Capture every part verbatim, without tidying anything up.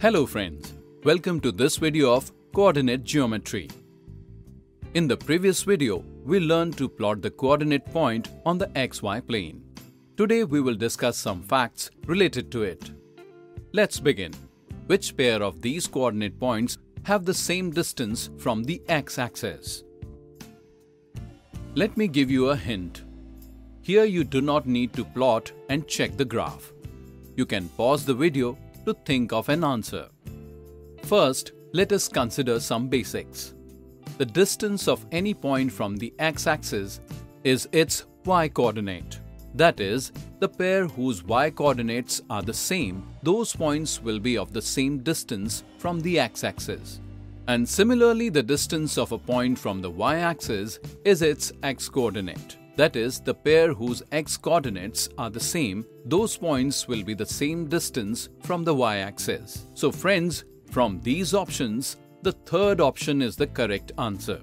Hello friends, welcome to this video of Coordinate Geometry. In the previous video, we learned to plot the coordinate point on the X Y plane. Today we will discuss some facts related to it. Let's begin. Which pair of these coordinate points have the same distance from the X-axis? Let me give you a hint. Here you do not need to plot and check the graph. You can pause the video to think of an answer. First, let us consider some basics. The distance of any point from the x-axis is its y-coordinate. That is, the pair whose y-coordinates are the same, those points will be of the same distance from the x-axis. And similarly, the distance of a point from the y-axis is its x-coordinate. That is, the pair whose x-coordinates are the same, those points will be the same distance from the y-axis. So friends, from these options, the third option is the correct answer.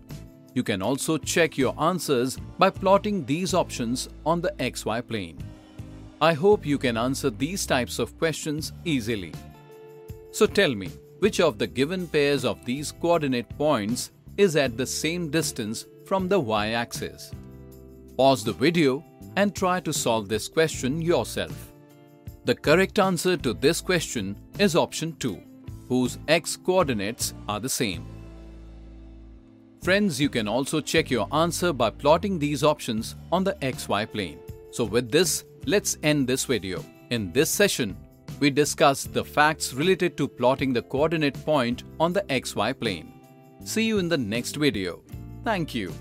You can also check your answers by plotting these options on the X Y plane. I hope you can answer these types of questions easily. So tell me, which of the given pairs of these coordinate points is at the same distance from the y-axis? Pause the video and try to solve this question yourself. The correct answer to this question is option two, whose x-coordinates are the same. Friends, you can also check your answer by plotting these options on the X Y plane. So with this, let's end this video. In this session, we discussed the facts related to plotting the coordinate point on the X Y plane. See you in the next video. Thank you.